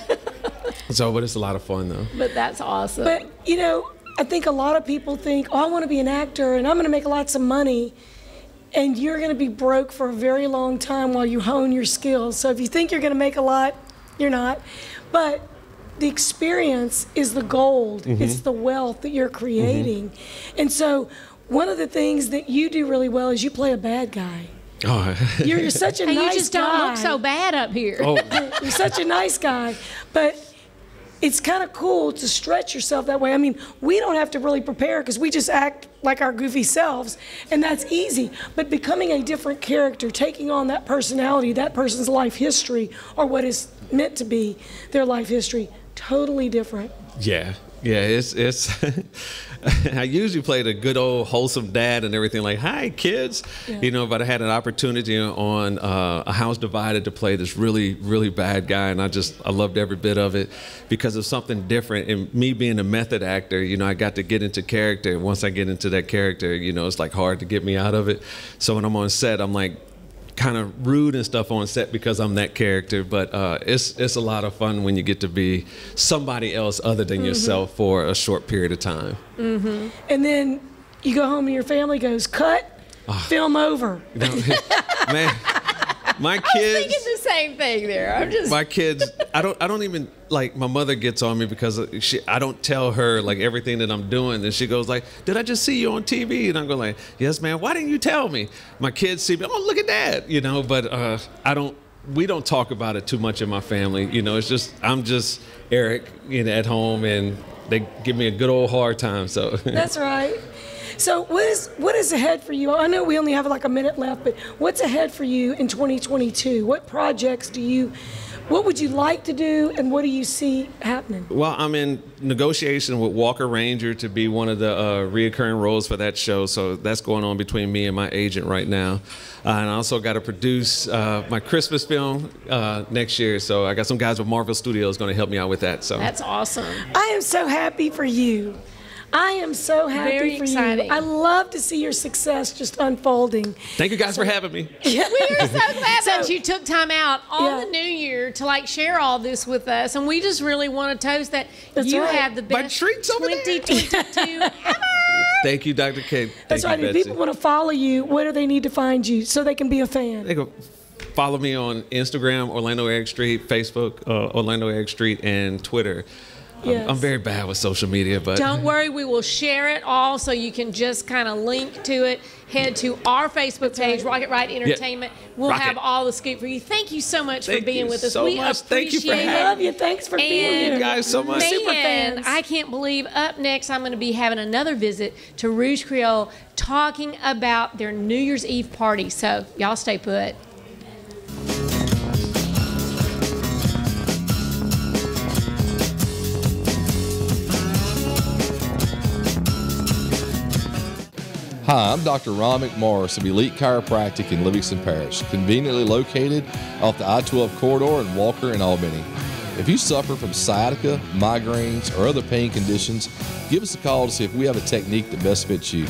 So, but it's a lot of fun though. But that's awesome. But, you know, I think a lot of people think, oh, I want to be an actor and I'm going to make lots of money. And you're going to be broke for a very long time while you hone your skills. So if you think you're going to make a lot, you're not. But the experience is the gold. It's the wealth that you're creating. And so one of the things that you do really well is you play a bad guy. Oh. You're such a nice guy. You just don't look so bad up here. Oh. You're such a nice guy. But it's kind of cool to stretch yourself that way. I mean, we don't have to really prepare because we just act like our goofy selves, and that's easy. But becoming a different character, taking on that personality, that person's life history, or what is meant to be their life history, totally different. Yeah, it's I usually played a good old wholesome dad and everything, like, hi, kids, you know, but I had an opportunity on A House Divided to play this really, really bad guy, and I loved every bit of it because of something different. And me being a method actor, you know, I got to get into character, and once I get into that character, you know, it's like hard to get me out of it. So when I'm on set, I'm like kind of rude and stuff on set because I'm that character, but it's a lot of fun when you get to be somebody else other than yourself for a short period of time. And then you go home and your family goes, cut, film over. No, man, my kids. I was thinking the same thing there. My kids, I don't even, like, my mother gets on me because I don't tell her like everything that I'm doing, and she goes like, did I just see you on TV? And I'm going like, yes, man, why didn't you tell me? My kids see me, oh, look at that, you know, but we don't talk about it too much in my family, you know. It's just, I'm just Eric, you know, at home, and they give me a good old hard time, so. That's right. So what is ahead for you? I know we only have like a minute left, but what's ahead for you in 2022? What projects do you, what would you like to do, and what do you see happening? Well, I'm in negotiation with Walker Ranger to be one of the reoccurring roles for that show, so that's going on between me and my agent right now. And I also got to produce my Christmas film next year, so I got some guys with Marvel Studios going to help me out with that. So that's awesome. I am so happy for you. I am so happy for you. I love to see your success just unfolding. Thank you guys for having me. Yeah. We are so glad that you took time out on the new year to like share all this with us, and we just really want to toast that you have the best 2022 ever. Thank you, Dr. Kay. That's right. If people want to follow you, where do they need to find you so they can be a fan? They go follow me on Instagram, Orlando Eric Street, Facebook, Orlando Eric Street, and Twitter. Yes. I'm very bad with social media, but don't worry, we will share it all so you can just kind of link to it. Head to our Facebook page, Rock It Right Entertainment. We'll have all the scoop for you. Thank you so much for being with us. We appreciate it. Thank you. Thanks for being here. Thank you guys so much. Man, I can't believe up next I'm going to be having another visit to Rouj Creole talking about their New Year's Eve party. So y'all stay put. Hi, I'm Dr. Ron McMorris of Elite Chiropractic in Livingston Parish, conveniently located off the I-12 corridor in Walker and Albany. If you suffer from sciatica, migraines, or other pain conditions, give us a call to see if we have a technique that best fits you.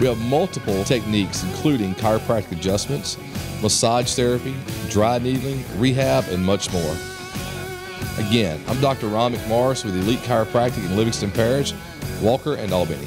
We have multiple techniques including chiropractic adjustments, massage therapy, dry needling, rehab, and much more. Again, I'm Dr. Ron McMorris with Elite Chiropractic in Livingston Parish, Walker and Albany.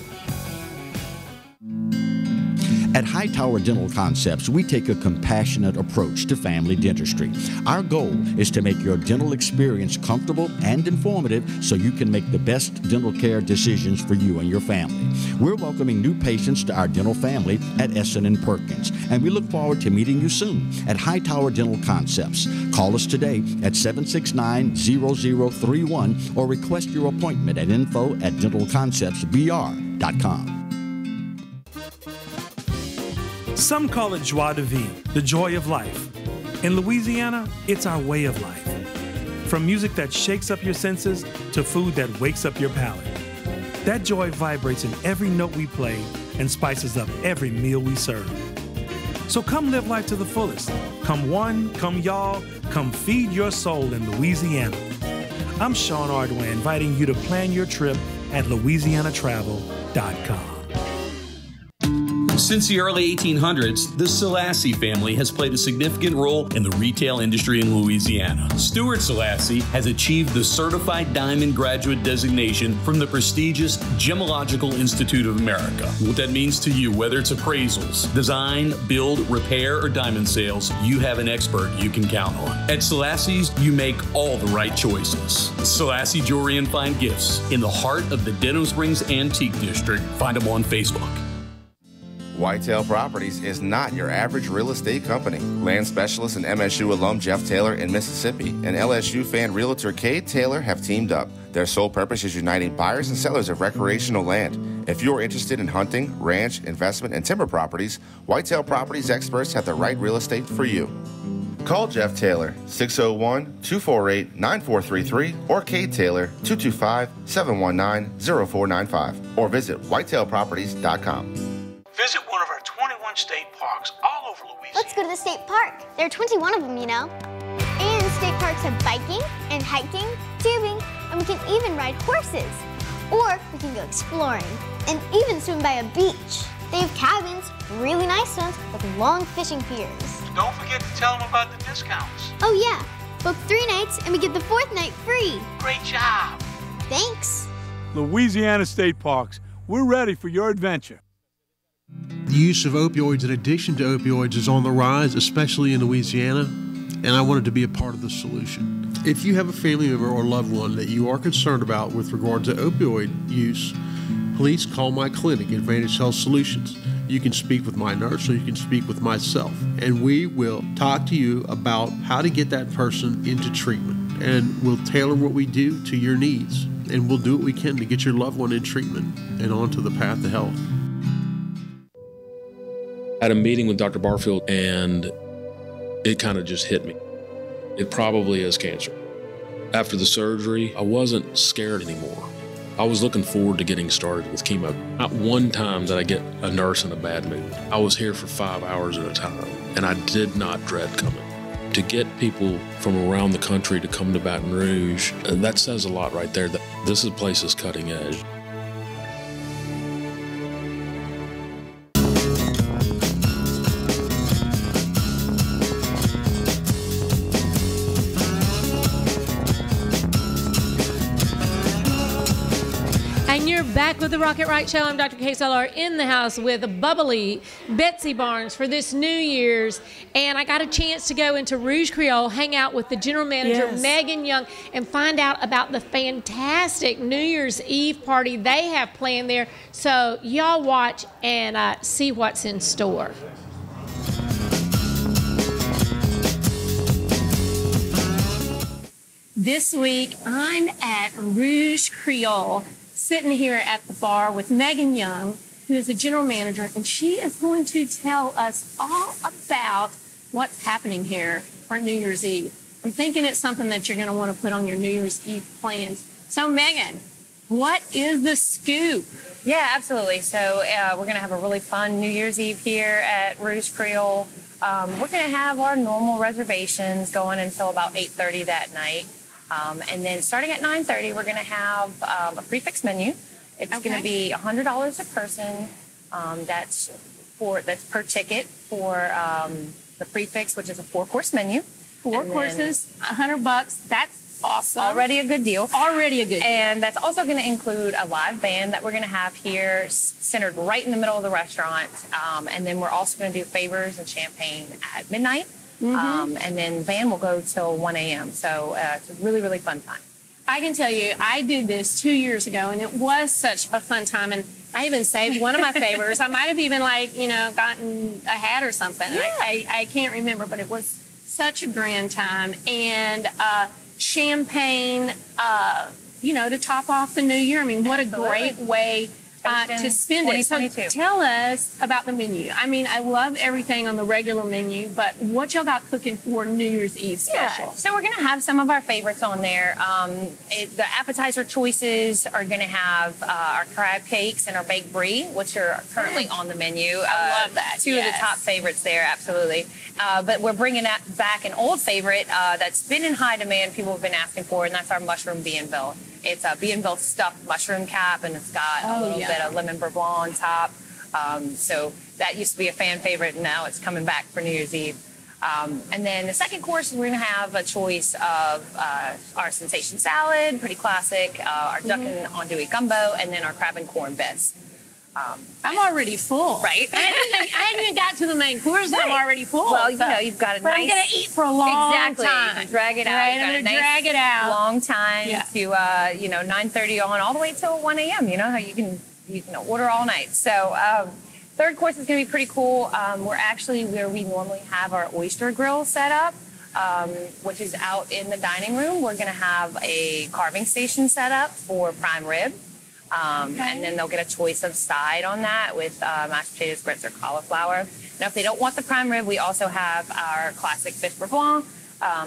At Hightower Dental Concepts, we take a compassionate approach to family dentistry. Our goal is to make your dental experience comfortable and informative so you can make the best dental care decisions for you and your family. We're welcoming new patients to our dental family at Essen and Perkins, and we look forward to meeting you soon at Hightower Dental Concepts. Call us today at 769-0031 or request your appointment at info@dentalconceptsbr.com. Some call it joie de vivre, the joy of life. In Louisiana, it's our way of life. From music that shakes up your senses to food that wakes up your palate. That joy vibrates in every note we play and spices up every meal we serve. So come live life to the fullest. Come one, come y'all, come feed your soul in Louisiana. I'm Sean Ardway inviting you to plan your trip at LouisianaTravel.com. Since the early 1800s, the Salassi family has played a significant role in the retail industry in Louisiana. Stuart Salassi has achieved the Certified Diamond Graduate designation from the prestigious Gemological Institute of America. What that means to you, whether it's appraisals, design, build, repair, or diamond sales, you have an expert you can count on. At Salassi's, you make all the right choices. Salassi Jewelry and Fine Gifts in the heart of the Denham Springs Antique District. Find them on Facebook. Whitetail Properties is not your average real estate company. Land specialist and MSU alum Jeff Taylor in Mississippi and LSU fan realtor Kay Taylor have teamed up. Their sole purpose is uniting buyers and sellers of recreational land. If you're interested in hunting, ranch, investment, and timber properties, Whitetail Properties experts have the right real estate for you. Call Jeff Taylor, 601-248-9433, or Kay Taylor, 225-719-0495, or visit whitetailproperties.com. Visit one of our 21 state parks all over Louisiana. Let's go to the state park. There are 21 of them, you know. And state parks have biking and hiking, tubing, and we can even ride horses. Or we can go exploring and even swim by a beach. They have cabins, really nice ones, with long fishing piers. Don't forget to tell them about the discounts. Oh yeah, book 3 nights and we get the 4th night free. Great job. Thanks. Louisiana State Parks, we're ready for your adventure. The use of opioids and addiction to opioids is on the rise, especially in Louisiana, and I wanted to be a part of the solution. If you have a family member or loved one that you are concerned about with regard to opioid use, please call my clinic, Advantage Health Solutions. You can speak with my nurse or you can speak with myself, and we will talk to you about how to get that person into treatment, and we'll tailor what we do to your needs, and we'll do what we can to get your loved one in treatment and onto the path to health. I had a meeting with Dr. Barfield and it kind of just hit me. It probably is cancer. After the surgery, I wasn't scared anymore. I was looking forward to getting started with chemo. Not one time did I get a nurse in a bad mood. I was here for 5 hours at a time and I did not dread coming. To get people from around the country to come to Baton Rouge, and that says a lot right there, that this place is cutting edge. And you're back with The Rock It Right Show. I'm Dr. Kay Solar in the house with bubbly Betsy Barnes for this New Year's. And I got a chance to go into Rouj Creole, hang out with the general manager, yes, Megan Young, and find out about the fantastic New Year's Eve party they have planned there. So y'all watch and see what's in store. This week, I'm at Rouj Creole, sitting here at the bar with Megan Young, who is the general manager, and she is going to tell us all about what's happening here for New Year's Eve. I'm thinking it's something that you're going to want to put on your New Year's Eve plans. So, Megan, what is the scoop? Yeah, absolutely. So we're going to have a really fun New Year's Eve here at Rouj Creole. We're going to have our normal reservations going until about 8:30 that night. And then starting at 9:30, we're going to have a prefix menu. It's going to be $100 a person. That's per ticket for the prefix, which is a four-course menu. Four courses, $100. That's awesome. Already a good deal. Already a good deal. And that's also going to include a live band that we're going to have here, centered right in the middle of the restaurant. And then we're also going to do favors and champagne at midnight. Mm-hmm. And then the band will go till 1 a.m. So it's a really, really fun time. I can tell you, I did this 2 years ago, and it was such a fun time. And I even saved one of my favors. I might have even, like, you know, gotten a hat or something. Yeah. I can't remember, but it was such a grand time. And champagne, you know, to top off the new year. I mean, what a great way to spend it. So tell us about the menu. I mean, I love everything on the regular menu, but what y'all got cooking for New Year's Eve special? Yeah. So we're going to have some of our favorites on there. The appetizer choices are going to have our crab cakes and our baked brie, which are currently on the menu. I love that. Two of the top favorites there, absolutely. But we're bringing back an old favorite that's been in high demand, people have been asking for, and that's our mushroom Bienville. It's a Bienville stuffed mushroom cap, and it's got a little bit of lemon beurre blanc on top. So that used to be a fan favorite, and now it's coming back for New Year's Eve. And then the second course, we're going to have a choice of our sensation salad, pretty classic, our duck and andouille gumbo, and then our crab and corn bits. I'm already full. Right? I hadn't even got to the main course, and I'm already full. Well, you know, you've got a nice... I'm going to eat for a long time. Drag it out. Right? I'm going to drag it out. Long time to, you know, 9:30 on all the way till 1 a.m. You know how you can order all night. So third course is going to be pretty cool. We're actually where we normally have our oyster grill set up, which is out in the dining room. We're going to have a carving station set up for prime rib. And then they'll get a choice of side on that with mashed potatoes, grits, or cauliflower. Now, if they don't want the prime rib, we also have our classic fish beurre blanc.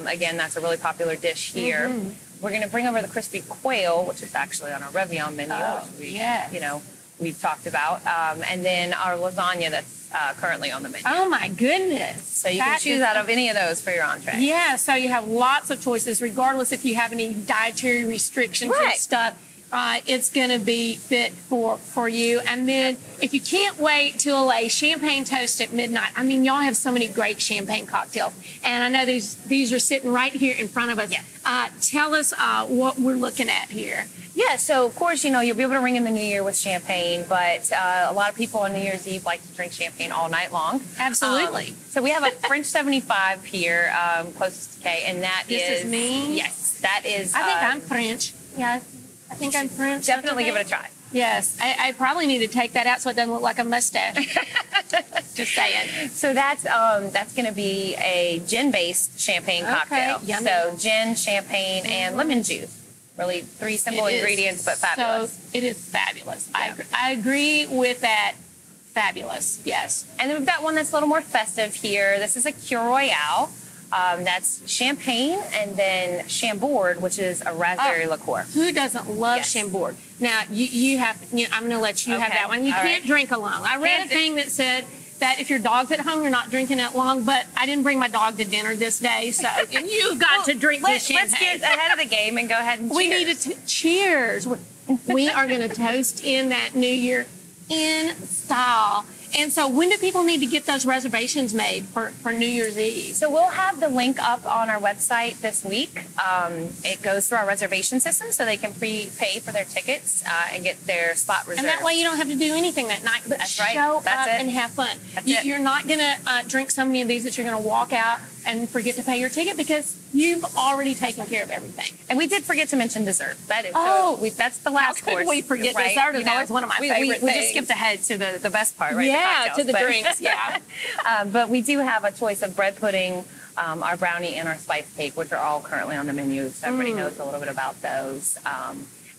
Again, that's a really popular dish here. We're going to bring over the crispy quail, which is actually on our Revillon menu, which we've talked about. And then our lasagna that's currently on the menu. Oh, my goodness. So you can choose out of any of those for your entree. Yeah, so you have lots of choices, regardless if you have any dietary restrictions and stuff. It's going to be fit for you. And then if you can't wait till a champagne toast at midnight, I mean, y'all have so many great champagne cocktails. And I know these are sitting right here in front of us. Yeah. Tell us what we're looking at here. Yeah, so, of course, you know, you'll be able to ring in the New Year with champagne, but a lot of people on New Year's Eve like to drink champagne all night long. Absolutely. So we have a French 75 here, closest to Kay, and that is... This is me? Yes, that is... I think I'm French. Yes. I think I'm French. Definitely give it a try. Yes. I probably need to take that out so it doesn't look like a mustache. Just saying. So that's going to be a gin-based champagne cocktail. Yummy. So gin, champagne, and lemon juice. Really three simple ingredients, but fabulous. So it is fabulous. Yeah. I agree with that. Fabulous. Yes. And then we've got one that's a little more festive here. This is a Cure Royale. That's champagne and then Chambord, which is a raspberry liqueur. Who doesn't love Chambord? Now, you I'm going to let you have that one. You can't drink alone. I read a thing that said that if your dog's at home, you're not drinking it long, but I didn't bring my dog to dinner this day, so you've got to drink this champagne. Let's get ahead of the game and go ahead and cheers. We need to cheers. We are going to toast in that New Year in style. And so when do people need to get those reservations made for New Year's Eve? So we'll have the link up on our website this week. It goes through our reservation system so they can prepay for their tickets and get their spot reserved. And that way you don't have to do anything that night, but show up and have fun. You're not going to drink so many of these that you're going to walk out and forget to pay your ticket because you've already taken care of everything. And we did forget to mention dessert. That is, that's the last course. We forget dessert is always one of my favorite things. We just skipped ahead to the best part, right? Yeah, to the drinks, yeah. But we do have a choice of bread pudding, our brownie, and our spice cake, which are all currently on the menu, so everybody knows a little bit about those.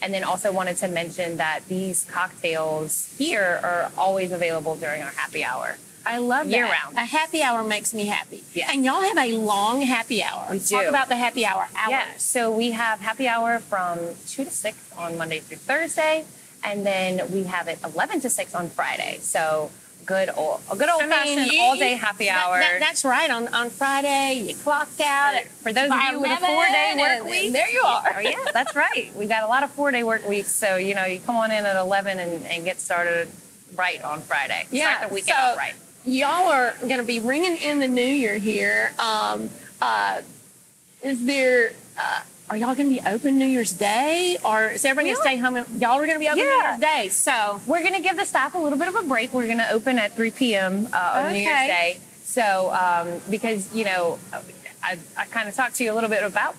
And then also wanted to mention that these cocktails here are always available during our happy hour. I love that. Year-round. A happy hour makes me happy. Yeah. And y'all have a long happy hour. We do. Talk about the happy hours. Yeah. So we have happy hour from 2 to 6 on Monday through Thursday, and then we have it 11 to 6 on Friday. So good old-fashioned all-day happy hour. That's right. On Friday, you clocked out. For those of you with a four-day work week. There you are. Oh, yeah, that's right. We've got a lot of four-day work weeks. So, you know, you come on in at 11 and get started right on Friday. Yeah. Start the weekend out right. Y'all are going to be ringing in the new year here. Are y'all going to be open New Year's Day? Or is everybody going to stay home? Y'all are going to be open New Year's Day. So we're going to give the staff a little bit of a break. We're going to open at 3 p.m. On New Year's Day. So because, you know, I kind of talked to you a little bit about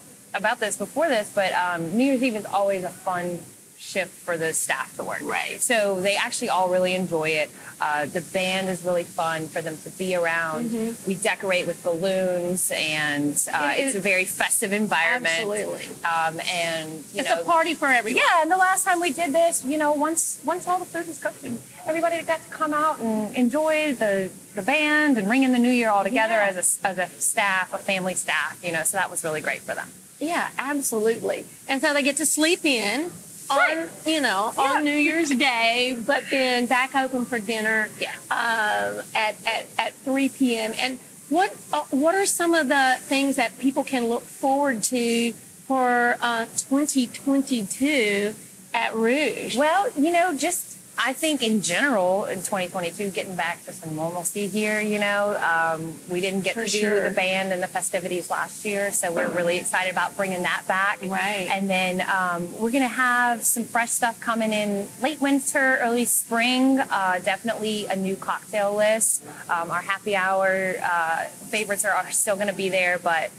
this before this, but New Year's Eve is always a fun shift for the staff to work. Right. So they actually all really enjoy it. The band is really fun for them to be around. Mm-hmm. We decorate with balloons, and it's a very festive environment. Absolutely. And you know, it's a party for everyone. Yeah. And the last time we did this, you know, once all the food was cooked, everybody got to come out and enjoy the band and ring in the new year all together as a staff, a family staff. You know, so that was really great for them. Yeah, absolutely. And so they get to sleep in. On New Year's Day, but then back open for dinner at 3 p.m. And what are some of the things that people can look forward to for 2022 at Rouj? Well, you know, just I think in general in 2022, getting back to some normalcy here. You know, we didn't get to do the band and the festivities last year, so we're really excited about bringing that back. Right. And then we're going to have some fresh stuff coming in late winter, early spring. Definitely a new cocktail list. Our happy hour favorites are still going to be there, but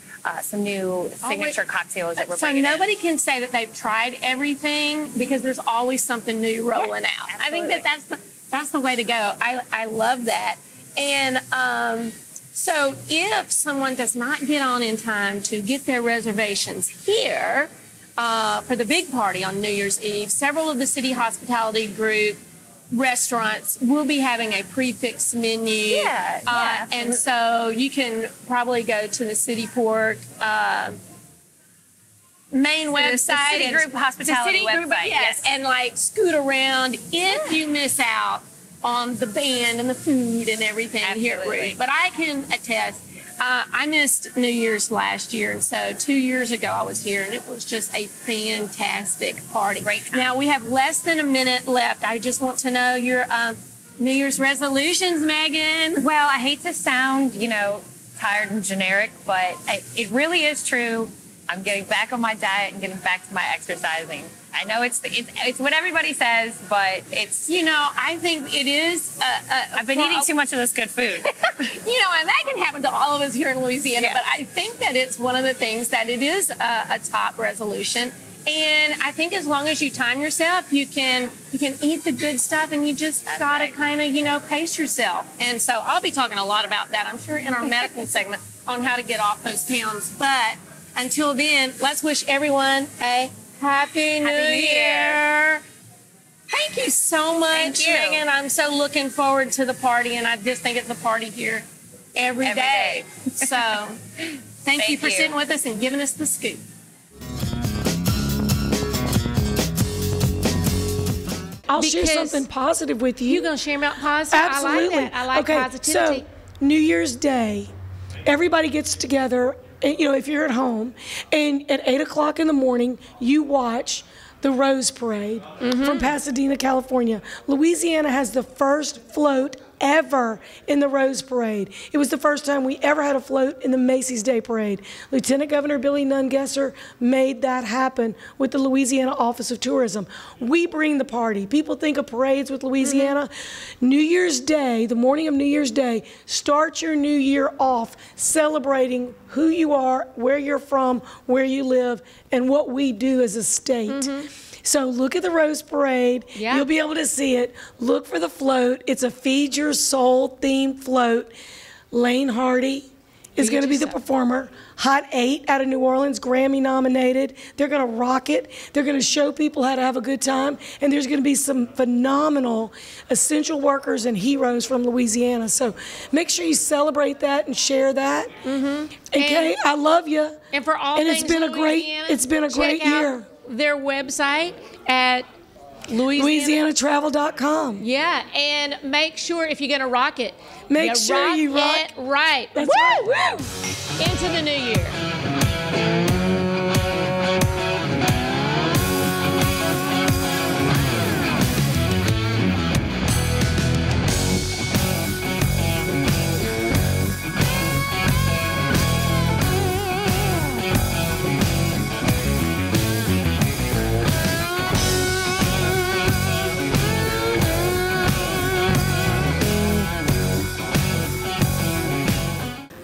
some new signature cocktails that we're bringing in. Can say that they've tried everything because there's always something new rolling out. Absolutely. I think that's the way to go. I love that. And so if someone does not get on in time to get their reservations here for the big party on New Year's Eve, several of the Citi Hospitality Group restaurants will be having a prefix menu. Yeah, and so you can probably go to the Citiport main website. The Citi Group Hospitality website. Yes, and like scoot around if you miss out on the band and the food and everything here at Rouj. But I can attest, I missed New Year's last year, and so 2 years ago I was here, and it was just a fantastic party. Great time. Now we have less than a minute left. I just want to know your New Year's resolutions, Megan. Well, I hate to sound, you know, tired and generic, but it really is true. I'm getting back on my diet and getting back to my exercising. I know it's what everybody says, but it's, you know, I think it is. I've been eating too much of this good food. You know, and that can happen to all of us here in Louisiana, but I think that it's one of the things that it is a top resolution. And I think as long as you time yourself, you can eat the good stuff, and you just got to kind of, you know, pace yourself. And so I'll be talking a lot about that, I'm sure, in our medical segment on how to get off those pounds. But until then, let's wish everyone a Happy New Year. Thank you so much, Megan. I'm so looking forward to the party, and I just think it's a party here every day. So thank you for sitting with us and giving us the scoop. I'll share something positive with you. You're going to share about positive? Absolutely. I like that. I like positivity. So New Year's Day, everybody gets together. And, you know, if you're at home, and at 8 o'clock in the morning, you watch the Rose Parade from Pasadena, California. Louisiana has the first float ever in the Rose Parade. It was the first time we ever had a float in the Macy's Day Parade. Lieutenant Governor Billy Nunn Guesser made that happen with the Louisiana Office of Tourism. We bring the party. People think of parades with Louisiana. Mm-hmm. New Year's Day, the morning of New Year's Day, start your new year off celebrating who you are, where you're from, where you live, and what we do as a state. Mm-hmm. So look at the Rose Parade. Yeah. You'll be able to see it. Look for the float. It's a Feed Your Soul themed float. Lane Hardy is going to be the performer. Hot 8 out of New Orleans, Grammy nominated. They're going to rock it. They're going to show people how to have a good time. And there's going to be some phenomenal essential workers and heroes from Louisiana. So make sure you celebrate that and share that. Mm-hmm. And Kay, I love you. And for all things Louisiana, it's been a great year. Their website at LouisianaTravel.com. Yeah, and make sure if you're going to rock it, make sure you rock it right. That's woo! Right. Woo! Into the new year.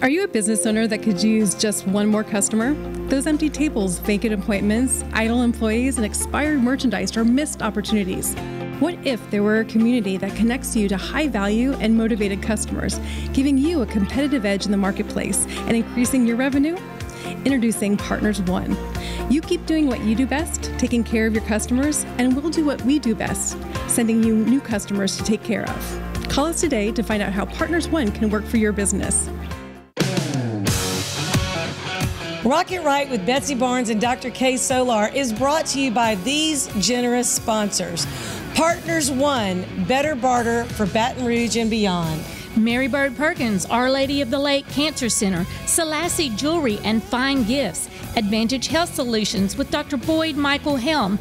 Are you a business owner that could use just one more customer? Those empty tables, vacant appointments, idle employees, and expired merchandise are missed opportunities. What if there were a community that connects you to high-value and motivated customers, giving you a competitive edge in the marketplace and increasing your revenue? Introducing Partners One. You keep doing what you do best, taking care of your customers, and we'll do what we do best, sending you new customers to take care of. Call us today to find out how Partners One can work for your business. Rock It Right with Betsy Barnes and Dr. Kay Solar is brought to you by these generous sponsors. Partners One, better barter for Baton Rouge and beyond. Mary Bird Perkins, Our Lady of the Lake Cancer Center, Salassi's Jewelry and Fine Gifts, Advantage Health Solutions with Dr. Boyd Michael Helm,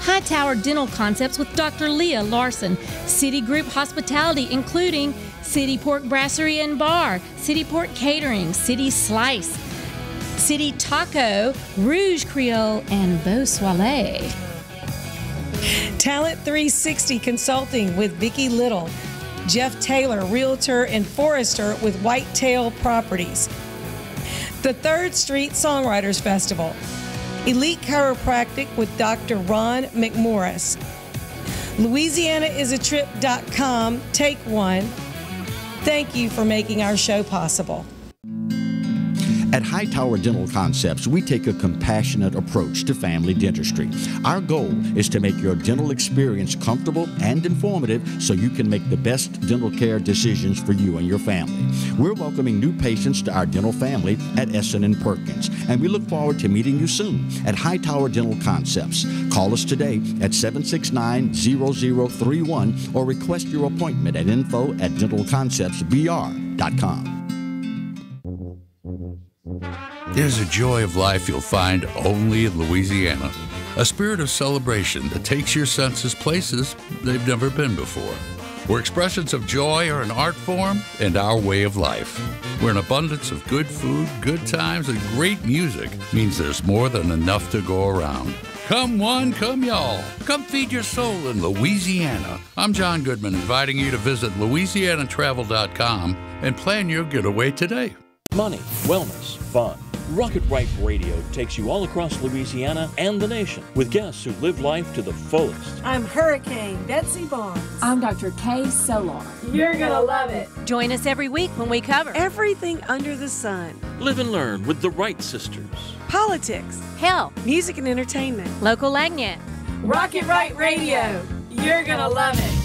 Hightower Dental Concepts with Dr. Leah Larson, Citi Group Hospitality, including Citi Pork Brasserie and Bar, Citi Pork Catering, Citi Slice, City Taco, Rouj Creole, and Beau Soleil. Talent 360 Consulting with Vicki Little. Jeff Taylor, Realtor and Forester with Whitetail Properties. The Third Street Songwriters Festival. Elite Chiropractic with Dr. Ron McMorris. LouisianaIsATrip.com, take one. Thank you for making our show possible. At Hightower Dental Concepts, we take a compassionate approach to family dentistry. Our goal is to make your dental experience comfortable and informative so you can make the best dental care decisions for you and your family. We're welcoming new patients to our dental family at Essen and Perkins, and we look forward to meeting you soon at Hightower Dental Concepts. Call us today at 769-0031 or request your appointment at info@dentalconceptsbr.com. There's a joy of life you'll find only in Louisiana. A spirit of celebration that takes your senses places they've never been before. Where expressions of joy are an art form and our way of life. Where an abundance of good food, good times, and great music means there's more than enough to go around. Come one, come y'all. Come feed your soul in Louisiana. I'm John Goodman, inviting you to visit LouisianaTravel.com and plan your getaway today. Money, wellness, fun. Rock It Right Radio takes you all across Louisiana and the nation with guests who live life to the fullest. I'm Hurricane Betsy Barnes. I'm Dr. Kay Solar. You're gonna love it. Join us every week when we cover everything under the sun. Live and learn with the Wright sisters. Politics, health, music and entertainment, local Lagnet. Rock It Right Radio. You're gonna love it.